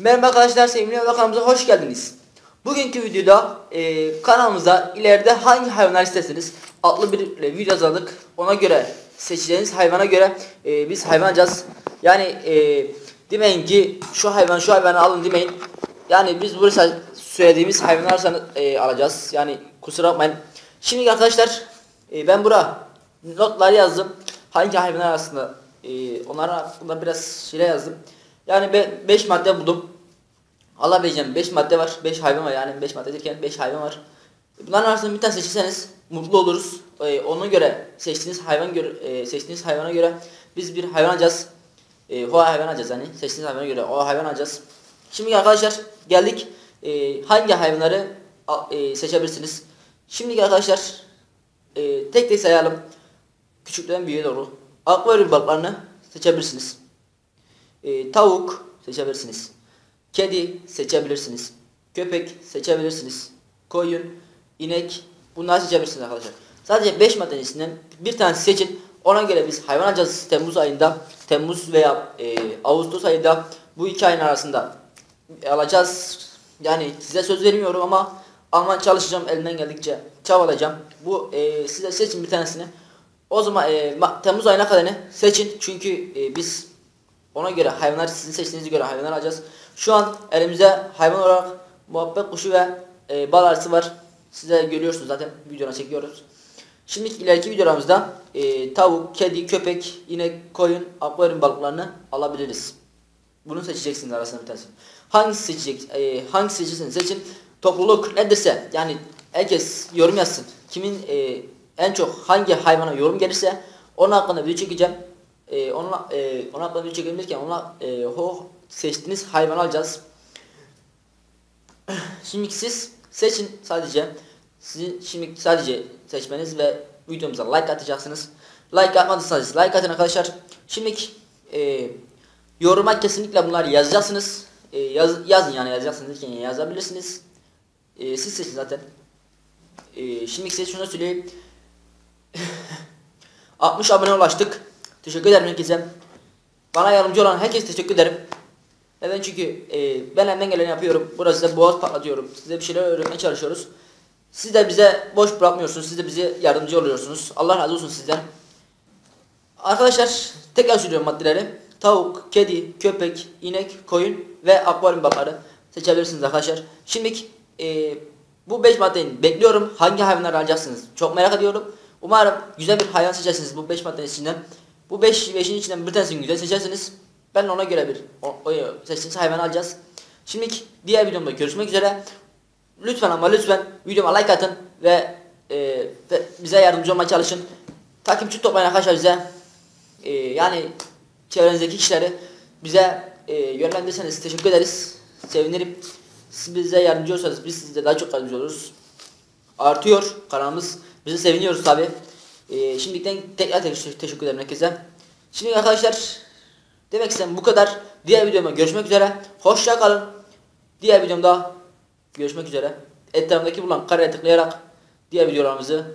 Merhaba arkadaşlar, sevgili kanalımıza hoş geldiniz. Bugünkü videoda kanalımıza ileride hangi hayvanlar isterseniz adlı bir video hazırladık. Ona göre seçeceğiniz hayvana göre biz hayvan alacağız. Yani demeyin ki şu hayvanı alın demeyin. Yani biz burada söylediğimiz hayvanları alacağız. Yani kusura bakmayın. Şimdi arkadaşlar ben buraya notlar yazdım. Hangi hayvanlar arasında onların hakkında biraz şey yazdım. Yani ben 5 madde buldum. Allah vereceğim, 5 madde var, 5 hayvan var. Yani 5 madde derken 5 hayvan var. Bunların arasında bir tane seçirseniz mutlu oluruz. Ona göre seçtiğiniz hayvana göre biz bir hayvan alacağız. O hayvan alacağız yani. Seçtiğiniz hayvana göre o hayvan alacağız. Şimdi arkadaşlar geldik hangi hayvanları seçebilirsiniz. Şimdi arkadaşlar tek tek sayalım. Küçükten büyüğe doğru. Akvaryum balıklarını seçebilirsiniz. Tavuk seçebilirsiniz. Kedi seçebilirsiniz. Köpek seçebilirsiniz. Koyun, inek, bunları seçebilirsiniz arkadaşlar. Sadece 5 maddenin içinden bir tanesi seçin. Ona göre biz hayvan alacağız Temmuz ayında. Temmuz veya Ağustos ayında, bu iki ayın arasında alacağız. Yani size söz vermiyorum ama çalışacağım, elimden geldikçe çabalayacağım. Bu size seçin bir tanesini. O zaman Temmuz ayına kadar seçin, çünkü biz ona göre hayvanlar, sizin seçtiğinize göre hayvanlar alacağız. Şu an elimizde hayvan olarak muhabbet kuşu ve bal arısı var. Size görüyorsunuz zaten, videoda çekiyoruz. Şimdi ileriki videolarımızda tavuk, kedi, köpek, inek, koyun, akvaryum balıklarını alabiliriz. Bunu seçeceksiniz arasında bir tanesi. Hangi seçeceksiniz seçin. Topluluk nedirse, yani herkes yorum yazsın. Kimin en çok hangi hayvana yorum gelirse onun hakkında video çekeceğim. Onun hakkında video çekebilirken ona seçtiğiniz hayvanı alacağız. Şimdi siz seçin sadece. Sizin şimdi sadece seçmeniz ve videomuza like atacaksınız. Like atmadıysanız like atın arkadaşlar. Şimdi yoruma kesinlikle bunları yazacaksınız. Yazın yani, yazacaksınız yani, yazabilirsiniz. Siz seçin zaten. Şimdi size şunu söyleyeyim. 60 abone ulaştık. Teşekkür ederim herkese. Bana yardımcı olan herkese teşekkür ederim. Neden? Çünkü ben elimden geleni yapıyorum. Burada size boğaz patlatıyorum. Size bir şeyler öğretmeye çalışıyoruz. Siz de bize boş bırakmıyorsunuz. Siz de bize yardımcı oluyorsunuz. Allah razı olsun sizden. Arkadaşlar tekrar söylüyorum maddeleri. Tavuk, kedi, köpek, inek, koyun ve akvaryum balıkları seçebilirsiniz arkadaşlar. Şimdi bu 5 maddeyi bekliyorum. Hangi hayvanları alacaksınız? Çok merak ediyorum. Umarım güzel bir hayvan seçersiniz bu 5 maddenin içinden. Bu 5'in içinden bir tanesini güzel seçersiniz. Ben ona göre bir seçtiğiniz hayvanı alacağız. Şimdi diğer videomda görüşmek üzere. Lütfen ama lütfen videoma like atın ve bize yardımcı olmaya çalışın. Takipçi toplayın arkadaşlar bize. Yani çevrenizdeki kişileri bize yönlendirseniz teşekkür ederiz. Sevinirim. Siz bize yardımcı olursanız biz size daha çok yardımcı oluruz. Artıyor kanalımız. Bizi seviniyoruz tabi. Şimdiden tekrar teşekkür ederim herkese. Şimdi arkadaşlar demek istedim bu kadar. Diğer videoma görüşmek üzere. Hoşça kalın. Diğer videomda görüşmek üzere. Etrafındaki bulunan kareye tıklayarak diğer videolarımızı